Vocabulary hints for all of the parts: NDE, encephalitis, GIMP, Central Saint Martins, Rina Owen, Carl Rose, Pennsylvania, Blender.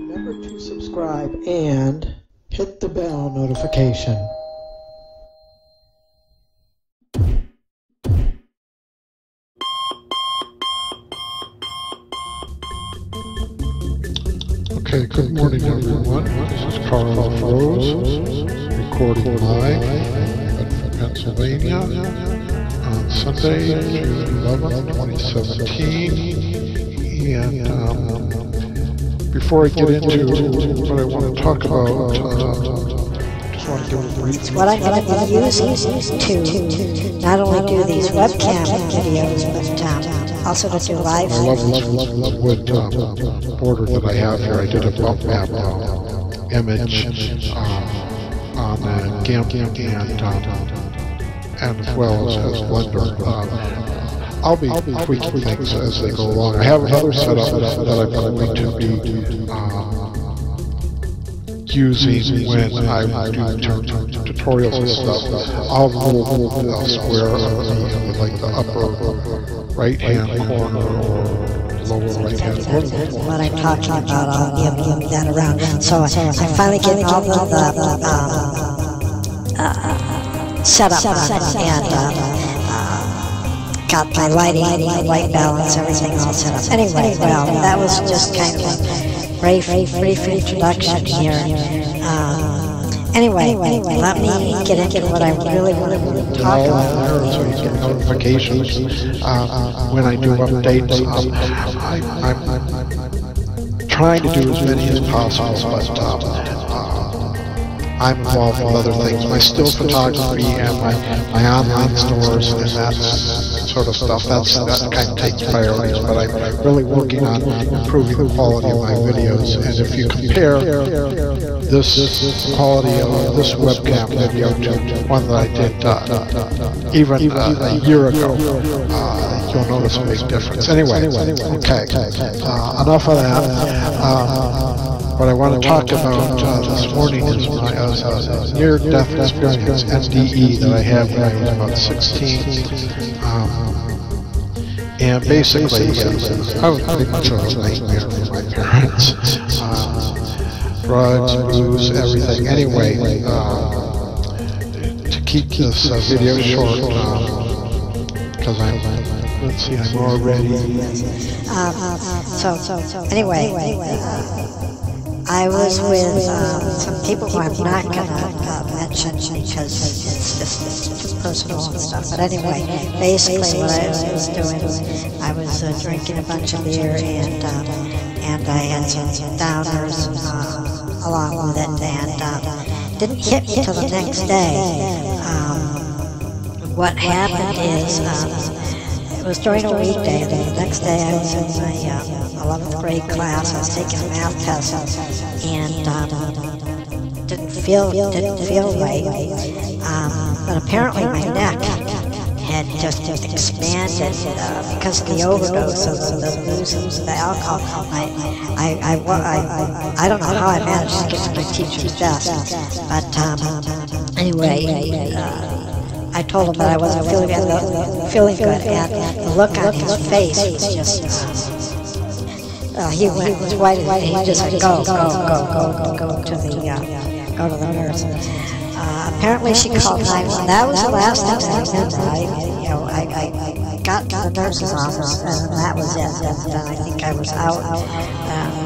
Remember to subscribe and hit the bell notification. Okay, good morning everyone. This is Carl Rose, recording live from Pennsylvania on Sunday, June 11, 2017. And before I get into what I want to talk about, just want to give a brief... What I'm going to be using to not only do these webcam videos, but also to do live. I love wood border that I have here. I did a bump map image on GIMP and as well as Blender. I'll be tweaking things as they go along. I have another setup that I'm going to be using when I do tutorials and stuff. I'll move elsewhere on like the upper right-hand corner or lower right-hand corner. What I'm talking about, I'll be that around. So I'm finally getting all the setup and got my lighting, light balance, everything all set up. Anyway, well, that was just kind of a brief introduction here. Anyway, let me get into what I really want to talk about. So you get notifications when I do updates. I'm trying to do as many as possible, but I'm involved with other things. My still photography and my online stores and that sort of stuff, that kind of takes priorities, but I'm really working on improving the quality of my videos. And if you compare this quality of this webcam video to one that I did even a year ago, you'll notice a big difference. Anyway, okay, enough of that. What I want to talk about this morning is my near-death experience, NDE, that I had when I was about 16. And basically, I was pretty much a nightmare for my parents. Drugs, booze, everything. Anyway, to keep this video short, because I'm, let's see, I'm already... anyway. I was with some people who I'm not going to mention because it's just personal and stuff. But anyway, basically what I was doing was I was drinking a bunch of beer and I had some downers along with it, and didn't hit me till the next day. What happened is it was during a weekday, and the next day I was in my 11th grade class. I was taking a math test and didn't feel right. But apparently my neck had just expanded because of the overdose of the booze and the alcohol. I don't know how I managed to get to my teacher's desk, but anyway. I told him that I wasn't feeling good, and the look on his face was just, he was white, and he just said, go to the nurse. Apparently she called 911. That was the last thing I remember. I got to the nurse's office, and that was it. And I think I was out.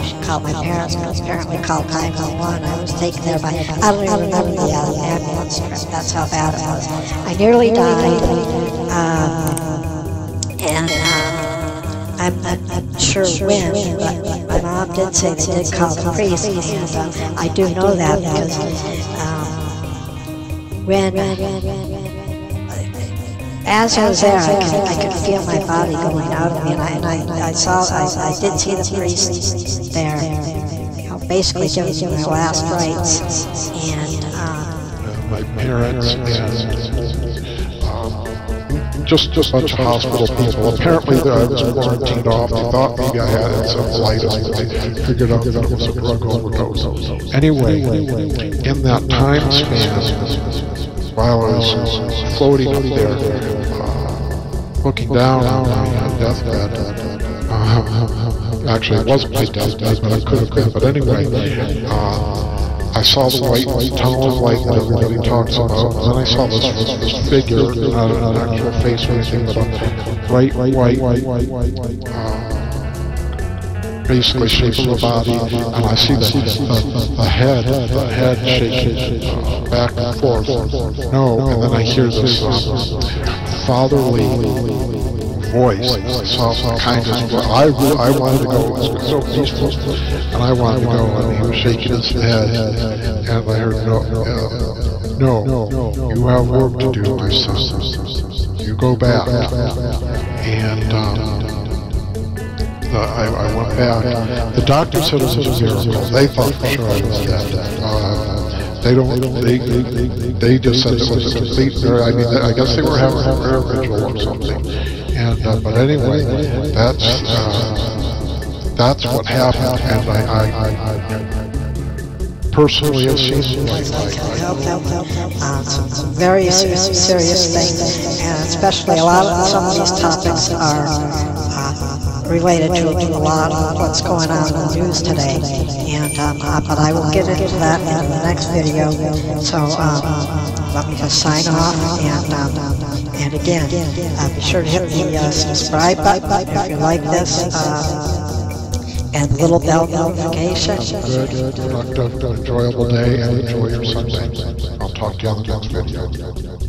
She called my parents, but apparently called 911. I was taken there by, I don't even remember the ambulance trip. That's how bad it was. I nearly died, and I'm not sure when, but my mom did say they did call the priest, and I do know that because as I was there, I could feel my body going out of me, and I did see the priest there, basically giving my last rites, and my parents and just a bunch of hospital people. Apparently, I was quarantined off. They thought maybe I had encephalitis, but I figured out that it was a drug overdose. Anyway, in that time span, while I was floating up there, looking down on my deathbed. Actually, it wasn't my deathbed, but I could have been. But anyway, I saw the white tunnel of light that everybody talks about, and then I saw this figure, not an actual face or anything, but a bright white, basically shape of the body, and I see the head shaking back and forth. No, and then I hear this fatherly voice, soft kindness. I wanted to go. It was so peaceful, and I wanted to go. And he was shaking his head, and I heard, no, you have work to do, my son. You go back, and. I went back. The doctor said it was a miracle. They thought for sure I was dead. They just said it was a complete miracle. I mean, I guess they were having a prayer ritual or something. And but anyway, that's what happened. And I personally have seen it like very serious things, and especially a lot of some of these topics are. Related to a lot of what's going on in the news today, and but I will get into that in the next video. So let me just sign off, and again, be sure to hit the subscribe button if you like this, and the little bell notification. Good, productive, enjoyable day, and enjoy your Sunday. I'll talk to you on the next video.